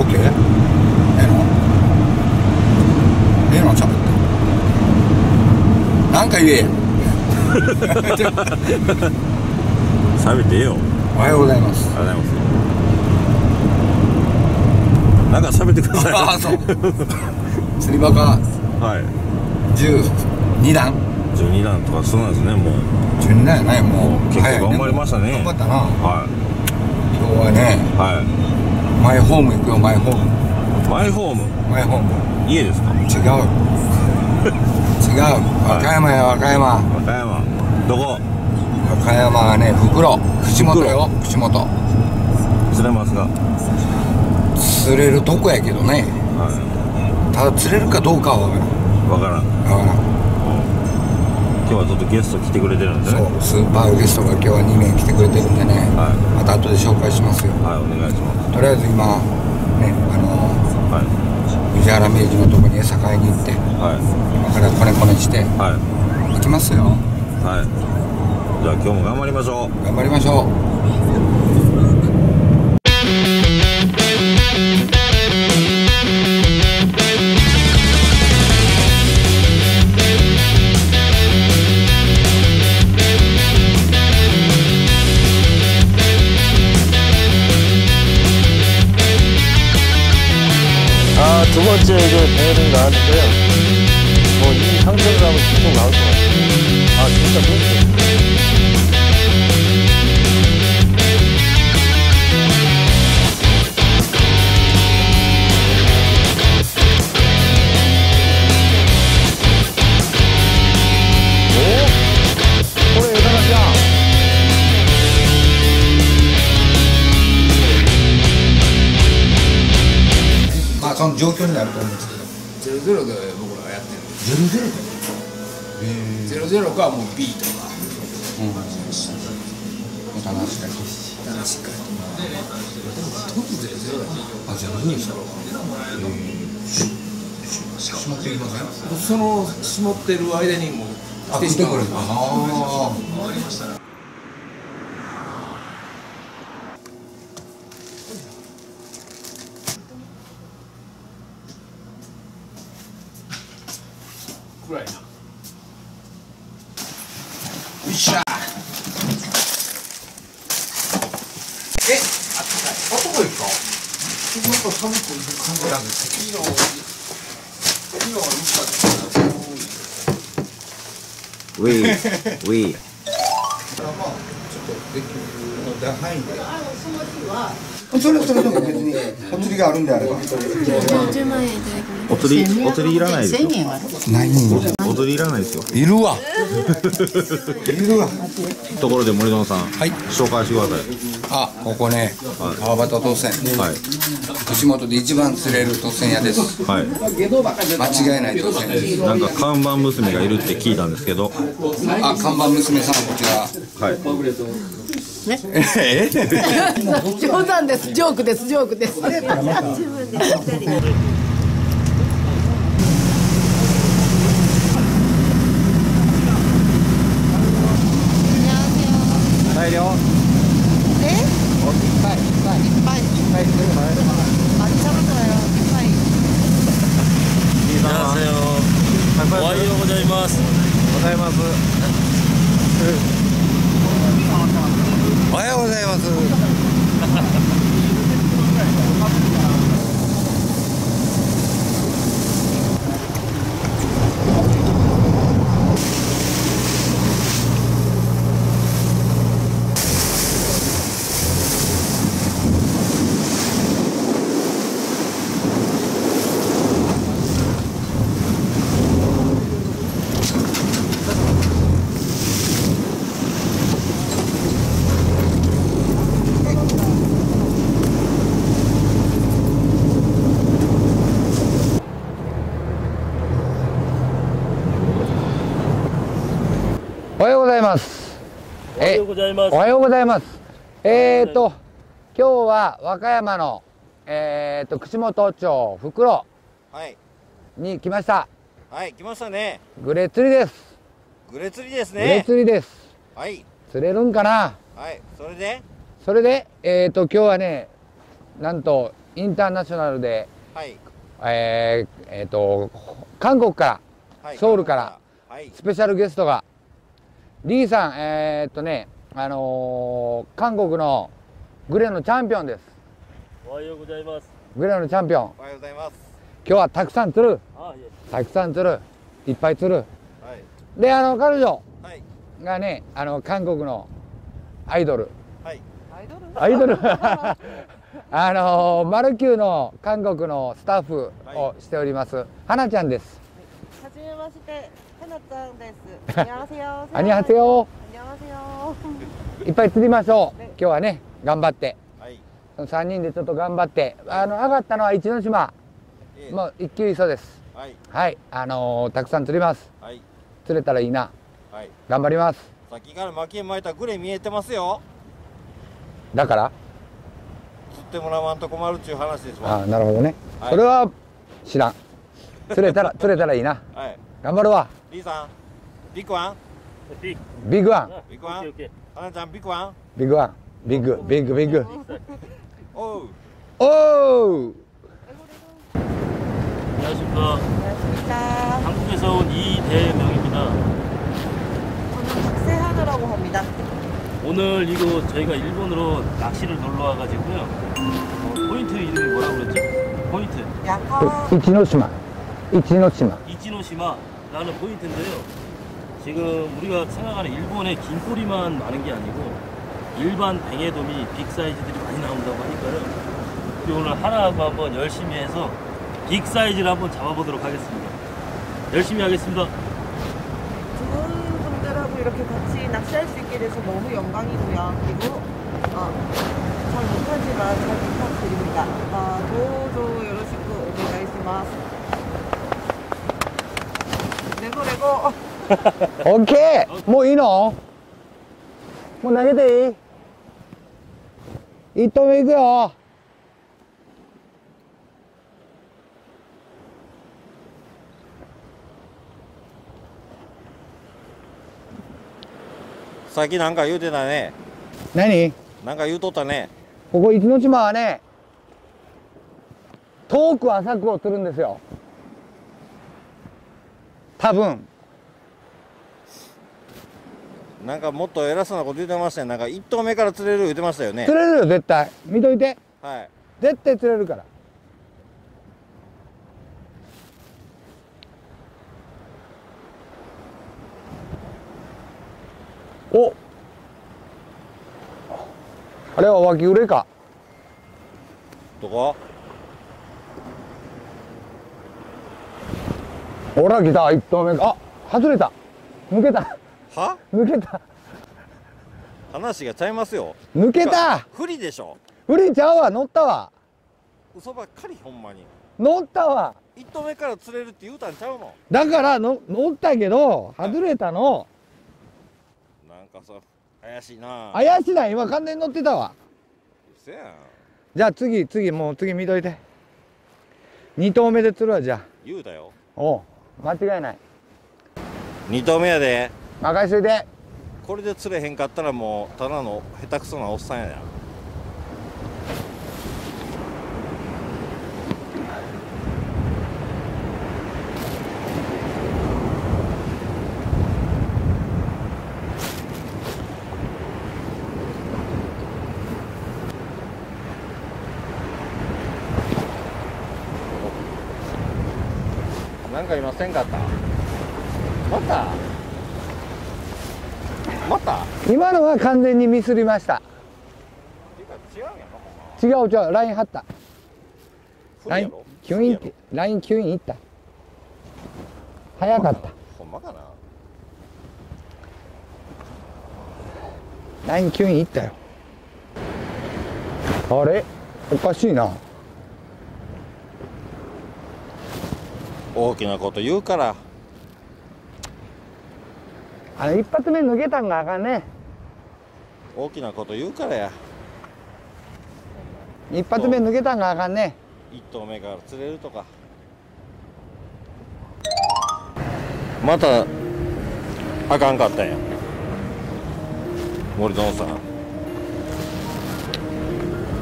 ok, e non sapete anche io. 釣れますが釣れるかどうかは分からん。今日はちょっとゲスト来てくれてるんでね、また後で紹介しますよ。はい、お願いします。とりあえず今ね、藤原明治のとこに栄えに行って、まからこねこねして行きますよ。はい、じゃあ今日も頑張りましょう。 두 번째 그 대회를 나왔는데요. 뭐 이 상태로 하면 계속 나올 것 같아요. 아 진짜 좋은데.その締まってる間にもう来てしまう。 ところで森園さん、はい、紹介してください。あ、ここね、川端当選。はい。串本で一番釣れる当選屋です。はい。はい。なんか看板娘がいるって聞いたんですけど。あ、看板娘さんこちら。はい。え？冗談です。ジョークです、ジョークです。 おはようございます。今日は和歌山の串本町袋に来ました。はい、来ましたね。グレ釣りです。グレ釣りですね。グレ釣りです。はい、釣れるんかな。はい、それで今日はね、なんとインターナショナルで、はい、韓国から、はい、ソウルから、はい、スペシャルゲストがリーさん、韓国のグレのチャンピオンです。おはようございます。グレのチャンピオン、おはようございます。今日はたくさん釣る、たくさん釣る、いっぱい釣る、はい、で彼女がね、韓国のアイドル、はい、アイドルマルキューの韓国のスタッフをしております、はい、花ちゃんです。はじめまして、花ちゃんです。こんにちは。こんにちは。いっぱい釣りましょう。今日はね、頑張って、はい、3人でちょっと頑張って、上がったのは一ノ島、もう一級磯です。はい、はい、たくさん釣ります。はい、釣れたらいいな。はい、頑張ります。さっきから巻き巻いたグレ見えてますよ。だから。釣ってもらわんと困るっちゅう話ですもん。ああ、なるほどね。はい、それは知らん。釣れたらいいな。はい、頑張るわ。リーさん、ビッグワン。ビッグワン。ビッグワン。アナちゃん、ビッグワン。ビッグワン。ビッグ。おう。おう。 안녕하십니까. 안녕하십니까. 한국에서 온 이대명입니다. 오늘 식세하느라고 합니다. 오늘 이거 저희가 일본으로 낚시를 놀러 와가지고요. 포인트 이름이 뭐라고 그랬죠? 포인트. 야카. 이치노시마라는 포인트인데요. 지금 우리가 생각하는 일본의 긴 꼬리만 많은 게 아니고 일반 뱅에돔이 빅 사이즈들이 많이 나온다고 하니까요. 우리 오늘 하나하고 한번 열심히 해서 빅 사이즈를 한번 잡아보도록 하겠습니다. 열심히 하겠습니다. 두 분들하고 이렇게 같이 낚시할 수 있게 돼서 너무 영광이고요. 그리고 잘 못하지만 잘 부탁드립니다. 도우조 요로시쿠 오네가이시마스. 내고래고. 오케이. 뭐 이노. 뭐 나게데. 이또메 이거요. さっきなんか言うてたね。何？なんか言うとったね。ここ、壱ノ島はね、遠く浅くを釣るんですよ。多分。なんかもっと偉そうなこと言ってましたよ。なんか1投目から釣れる言ってましたよね。釣れるよ、絶対。見といて。はい。絶対釣れるから。お、あれは脇揺れか。どこ？ほら来た、一投目。あ、外れた。抜けた。は？抜けた。話がちゃいますよ。抜けた。不利でしょ。不利ちゃうわ、乗ったわ。嘘ばっかりほんまに。乗ったわ。一投目から釣れるって言うたんちゃうの。だからの乗ったけど外れたの。怪しいな。怪しいな、今完全に乗ってたわ。せやん。じゃあ次もう次見といて。2投目で釣るわ。じゃあ言うだよ。おう、間違いない。2投目やで。任しといて。これで釣れへんかったらもうただの下手くそなおっさんやな。なんかいませんかった。また今のは完全にミスりました。違うライン張った。ラインキュインいった。早かった。ほんまかな。ラインキュインいったよ。あれおかしいな。大きなこと言うから。一発目抜けたんがあかんね。大きなこと言うからや。一発目抜けたんがあかんね。一投目から釣れるとか。またあかんかったんや、森園さん。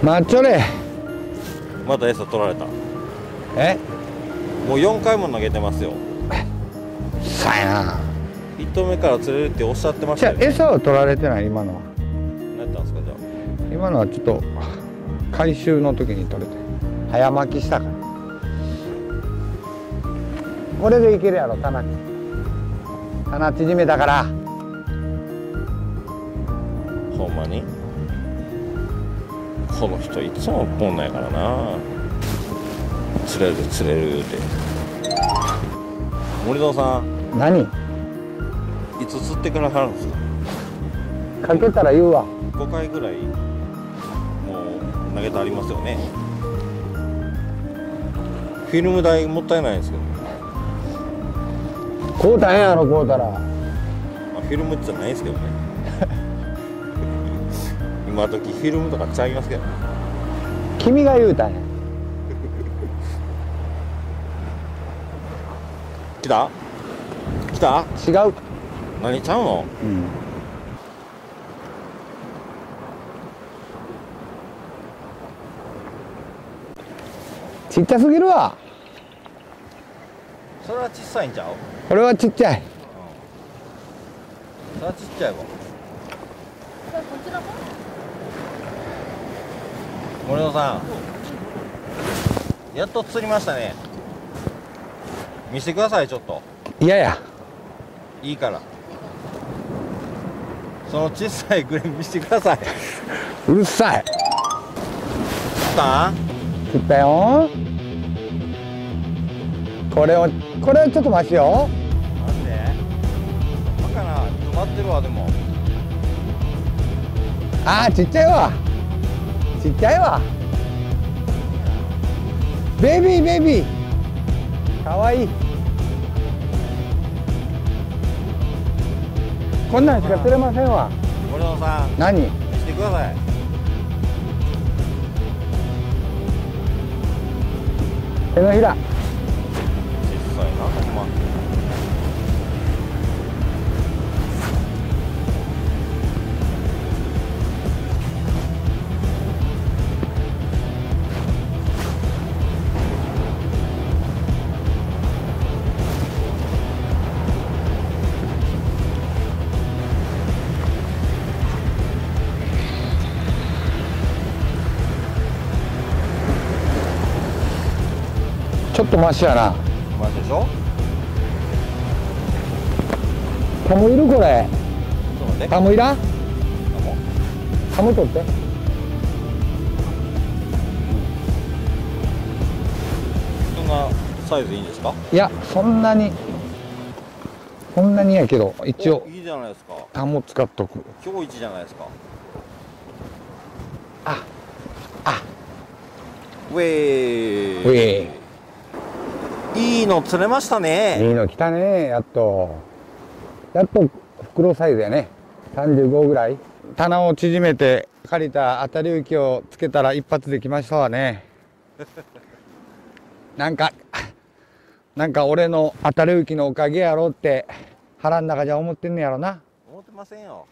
待っちょれ。また餌取られた。え？もう4回も投げてますよ。さやな。1投目から釣れるっておっしゃってましたよね。餌は取られてない、今のは。何やったんですか、じゃあ。今のはちょっと回収の時に取れて、早巻きしたから。これでいけるやろ、棚。棚縮めたから。ほんまにこの人いつも怒んないからな。釣れる釣れるって。森蔵さん、何いつ釣ってから払うんですか。かけたら言うわ。5回ぐらいもう投げたありますよね。フィルム代もったいないんですけど。こうたんやろ、こうたら。まあ、フィルムじゃないですけどね。今時フィルムとかちゃいますけど。君が言うたんや。来た？来た？違う。何ちゃうの？うん。ちっちゃすぎるわ。それはちっさいんちゃう？これはちっちゃい。うん、それはちっちゃいわ。こちらも。森野さん、やっと釣りましたね。見せてください、ちょっと。いやや。いいから。その小さいグレー見せてください。うるさい。釣った？釣ったよ。これをちょっと待ちよ。なんで？バカな、待ってるわでも。ああ、ちっちゃいわ。ちっちゃいわ。ベビーベビー。かわいい。こんなんしか釣れませんわ。森野さん。何？見せてください。手のひら。小さいな、ほんま。ちょっとマシやな。マシでしょ。カモいるこれ。カモいら。カモ取って。そんなサイズいいんですか。いや、そんなにやけど、一応。いいじゃないですか。カモ使っとく。今日一じゃないですか。あ。あ。ウェー。ウェー。いいの釣れましたね。いいの来たね。やっと袋サイズやね。35ぐらい。棚を縮めて借りた当たり浮きをつけたら一発できましたわね。なんか俺の当たり浮きのおかげやろって腹ん中じゃ思ってんねやろな。思ってませんよ。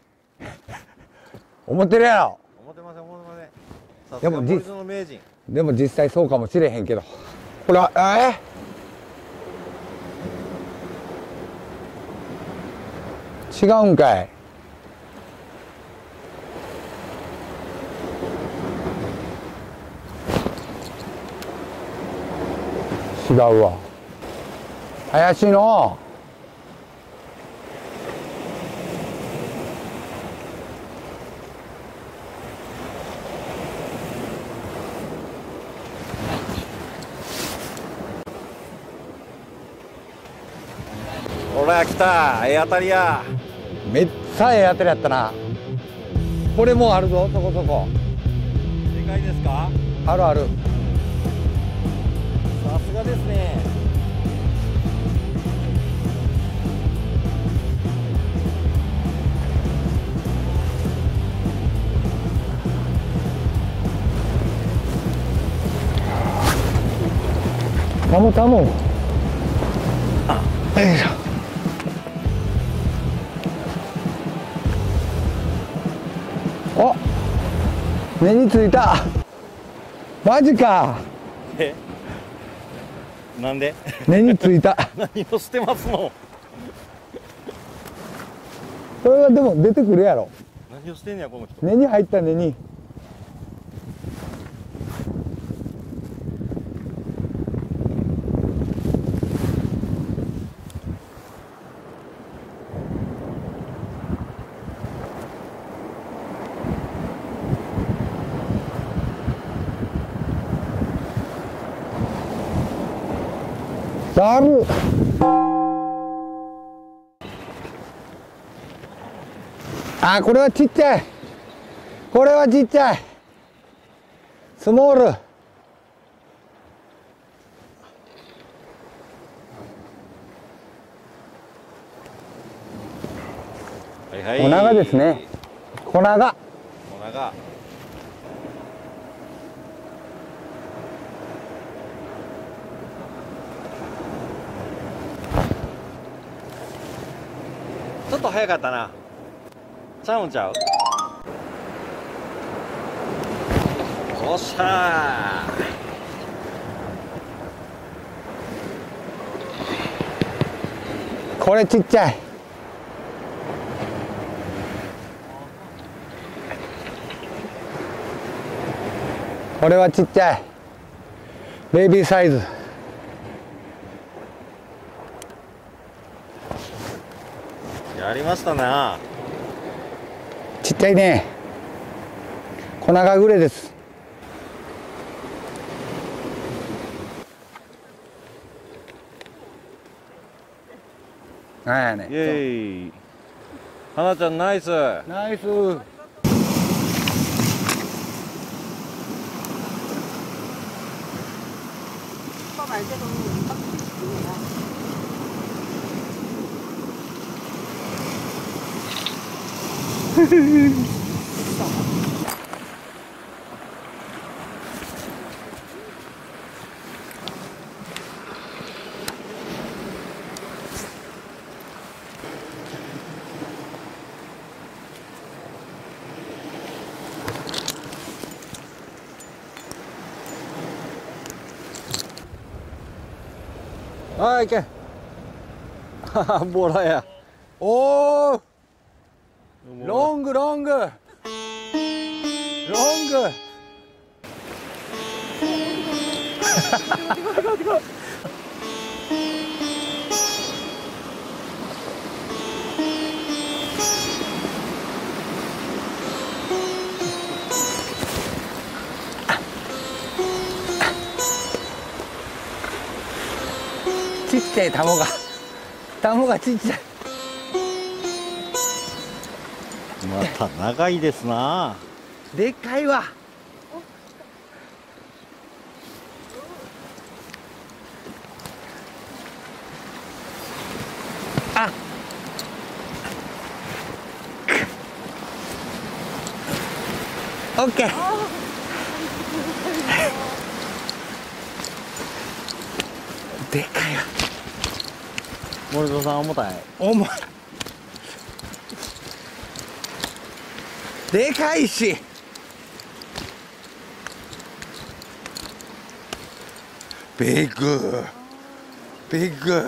思ってるやろ。思ってません思ってません。さすが森蔵の名人。でも実際そうかもしれへんけど。ほら、違うんかい。違うわ。怪しいの。ほら来た。ええ当たりや。めっちゃええ当たりやったな。これもあるぞ、そこそこ。でかいですか。あるある。さすがですね。タモタモ。あ、よいしょ。目についた。マジか。でなんで根についた何もしてますもん。それがでも出てくるやろ。何をしてんねやこの人。根に入った根に。だる。あ、これはちっちゃい。これはちっちゃい。スモール。はいはい。粉がですね。粉が。粉が。ちょっと早かったな。ちゃうんちゃう。おっしゃー。これちっちゃい。これはちっちゃい。ベイビーサイズ。やりましたな。ちっちゃいね。粉がぐれです。なんやね。イエーイ。はなちゃんナイスナイス。あーいけ。ボラや。おお。ロングロングロング。ちっちゃい卵がちっちゃい。また長いですな。でっかいわ。あ。オッケー。でっかいわ。森蔵さん重たい。重い。でかいし。ビッグビッグ。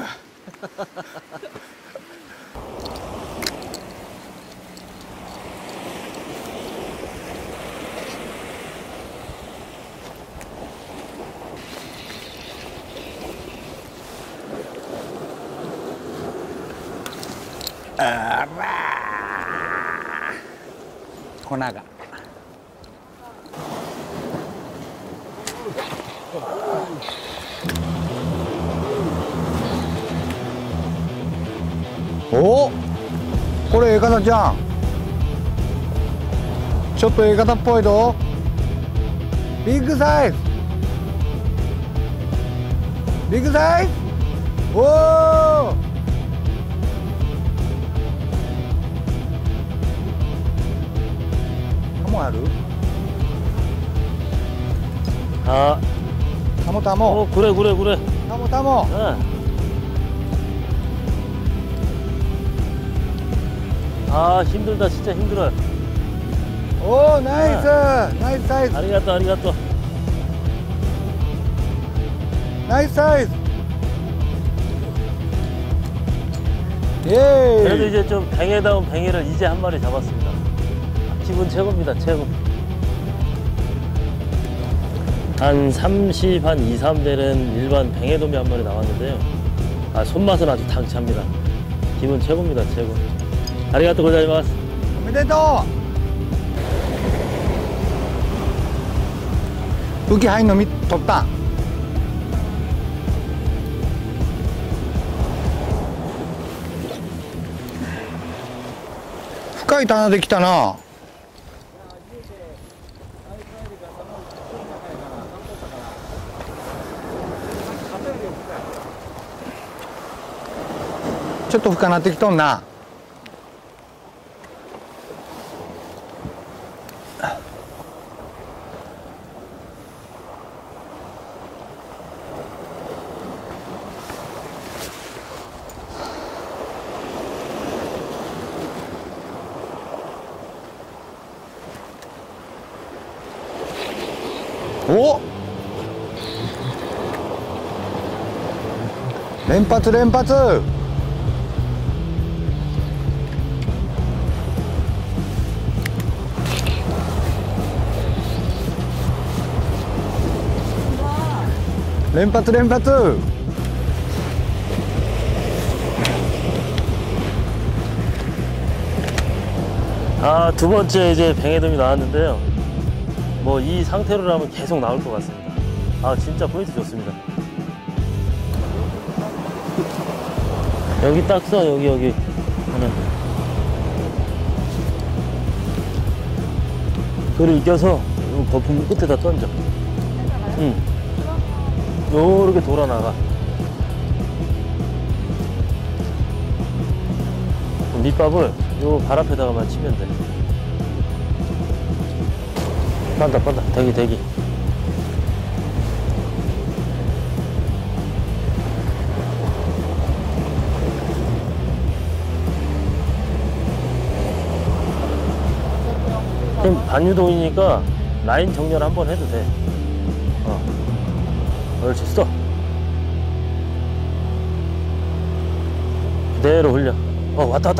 あら。粉がお、これ A 型じゃん。ちょっと A 型っぽいぞ。ビッグサイズビッグサイズ。おおある？あ、タモタモ。お、これこれこれ。タモタモ。ああ、힘들다 진짜 힘들어。おお、ナイス、ナイスサイズ。ありがとうありがとう。 나이스 사이즈. 예. 그래도 이제 좀 뱅에다운 뱅이를 이제 한 마리 잡았습니다. 기분 최고입니다, 최고. 한 30, 한 2, 3대는 일반 뱅에돔이 한 마리 나왔는데요. 아, 손맛은 아주 당차입니다. 기분 최고입니다, 최고. 아리가또 고자이마스. 오메데토. 여기 하이놈이 덥다.深い棚できたな。ちょっと深なってきとんな。 오! 램파트 램파트! 램파트 램파트! 아, 두 번째 이제 뱅에돔이 나왔는데요. 뭐 이 상태로라면 계속 나올 것 같습니다. 아, 진짜 포인트 좋습니다. 여기 딱 써, 여기 하나. 그걸 익혀서 거품 끝에다 던져. 응. 요렇게 돌아 나가. 밑밥을 요 발 앞에다가만 치면 돼. 빤다 대기 지금 반유동이니까 라인 정렬 한번 해도 돼. 그렇지, 스톱. 그대로 흘려. 왔다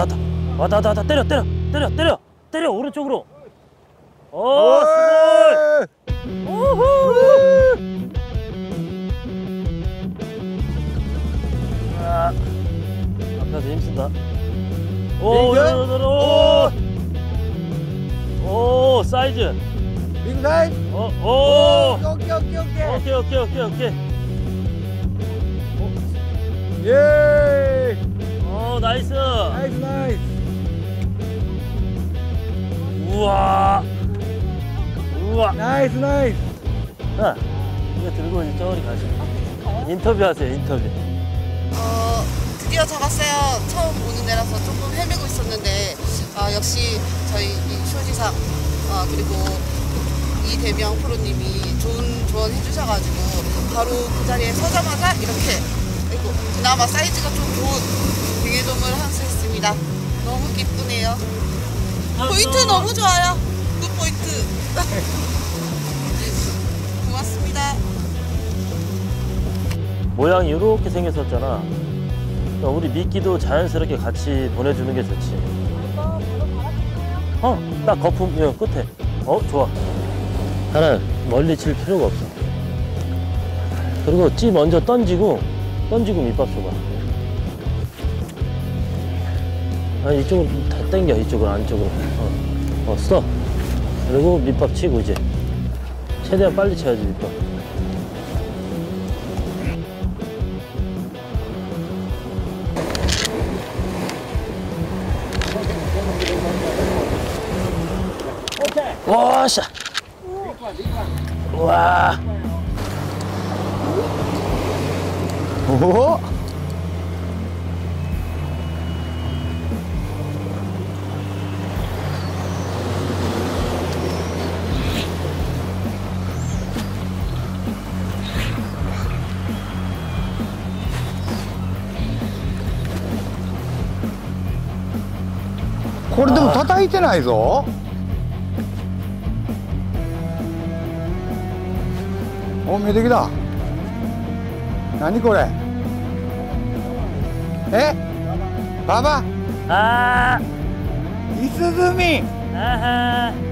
때려 오른쪽으로. 오, 스몰! 오호! 아, 앞에서 힘쓴다. 오, 사이즈. 빙사이? 오케이. 예! 오, 나이스. 우와. 나이스. 자, 이거 들고 이제 저리 가시고. 인터뷰하세요, 인터뷰. 드디어 잡았어요. 처음 보는 데라서 조금 헤매고 있었는데, 역시 저희 쇼지상, 그리고 이대명 프로님이 좋은 조언 해주셔가지고, 바로 그 자리에 서자마자 이렇게, 아이고, 그나마 사이즈가 좀 좋은 뱅에돔을 한수했습니다. 너무 기쁘네요. 포인트 너무 좋아요. 굿포인트. 고맙습니다. 모양이 이렇게 생겼었잖아. 그러니까 우리 미끼도 자연스럽게 같이 보내주는 게 좋지. 딱 거품 끝에. 좋아. 하나, 멀리 칠 필요가 없어. 그리고 찌 먼저 던지고 밑밥 줘봐. 이쪽으로 다 당겨, 이쪽으로, 안쪽으로. 스톱. 그리고 밑밥 치고 이제. 최대한 빨리 쳐야지, 밑밥. 오케이. 와샤. 와. 오호.これでも叩いてないぞ。お、目的だ。何これ。え？ババ。ああ。イスズミ。ああ。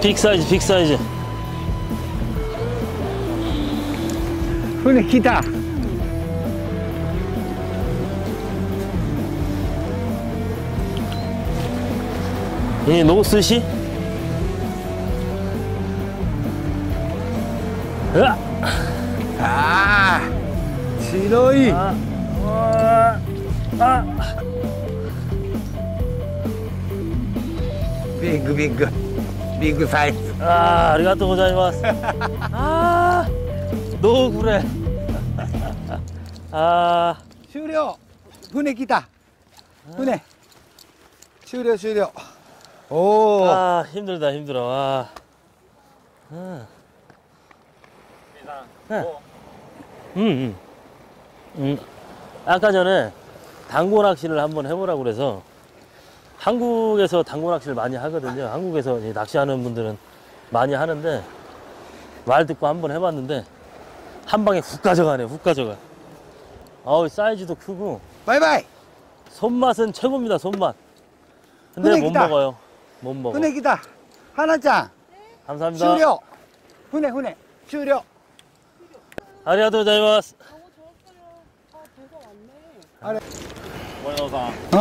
빅사이즈 빅사이즈 손에 기다 이게 노스시? 으아! 아! 지러이! 아! 아! 빙그 빙그 ビッグサイズ。ああ、ありがとうございます。ああ、どうこれ。ああ、終了。船来た。船。終了終了。おお。ああ、힘들다 힘들어。わあ。うん。うん。うん。아까 전에 당고 낚시를 한번 해보라고 그래서. 한국에서 당고 낚시를 많이 하거든요. 한국에서 낚시하는 분들은 많이 하는데 말 듣고 한번 해봤는데 한 방에 훅 가져가네. 훅 가져가. 아우 사이즈도 크고. 바이바이. 손맛은 최고입니다. 손맛. 근데 못 먹어요. 못 먹어. 흔해기다. 하나짱. 감사합니다. 출력. 흔해 흔해. 출력. 아리가토 고자이마스. 너무 좋았어요. 아 배가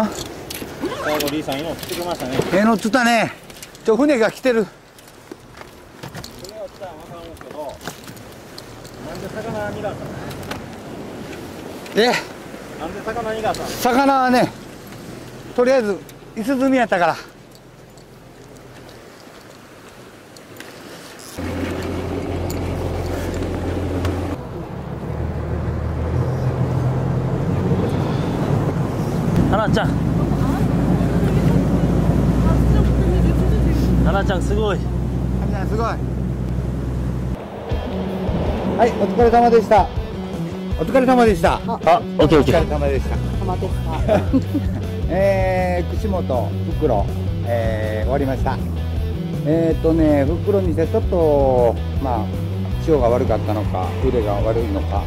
왔네. 어? 最後リーさん今釣ってきましたね。乗ってたね。ちょ船が来てる。船が来たらわかるんですけど、なんで魚逃がしたの？なんで魚逃がしたの？魚はね、とりあえずイスズミやったから。花ちゃん。 花ちゃんすごい。花ちゃんすごい。はい、お疲れ様でした。お疲れ様でした。あ、オッケーオッケー。お疲れ様でした。様でした。串本袋、終わりました。袋にしてちょっとまあ潮が悪かったのか、腕が悪いのか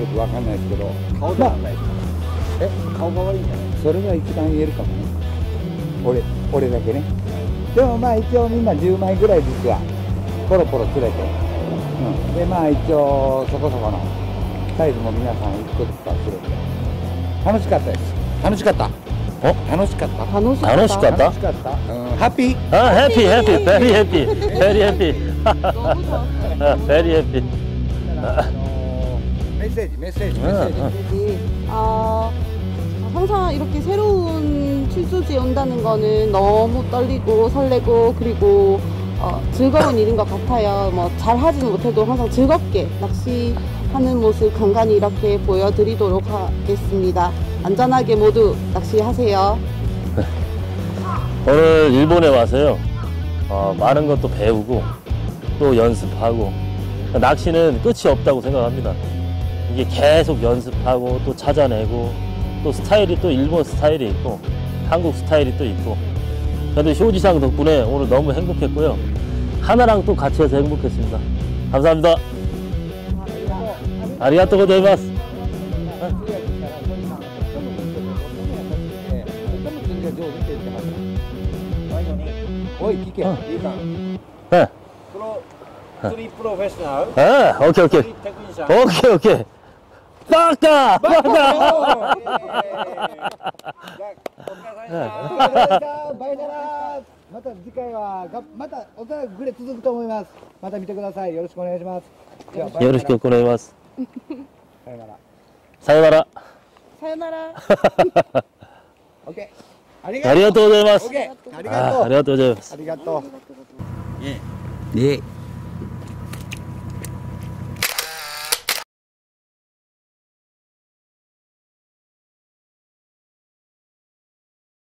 よくわかんないですけど。顔が悪い。顔が悪いんじゃない？それが一番言えるかもね。俺だけね。 でもまあ一応みんな10枚ぐらいずつはポロポロ釣れて、うん、でまあ一応そこそこのサイズも皆さん1個ずつは釣れて楽しかったです。楽しかった。お楽しかった。楽しかった。楽しかった。楽しかった。ハッピー。あハッピーハッピー。ベリーハッピー。ベリーハッピー。ベリーハッピー。メッセージメッセージメッセージ。ああ。 항상 이렇게 새로운 출조지에 온다는 거는 너무 떨리고 설레고 그리고 즐거운 일인 것 같아요. 뭐 잘하지는 못해도 항상 즐겁게 낚시하는 모습 간간히 이렇게 보여드리도록 하겠습니다. 안전하게 모두 낚시하세요. 오늘 일본에 와서요. 많은 것도 배우고 또 연습하고 낚시는 끝이 없다고 생각합니다. 이게 계속 연습하고 또 찾아내고 또 스타일이 또 일본 스타일이 있고 한국 스타일이 또 있고 저도 쇼지상 덕분에 오늘 너무 행복했고요. 하나랑 또 같이 해서 행복했습니다. 감사합니다. 아리가토 고자이마스. 네. 네. 오케이 오케이. 오케이 오케이. バカ！ バカ！ バイナラー！また次回はまたおそらくグレ続くと思います。また見てください。よろしくお願いします。よろしくお願いします。さよなら。さよなら。さよなら。オッケー。ありがとうございます。ありがとうございます。ありがとう。ありがとう。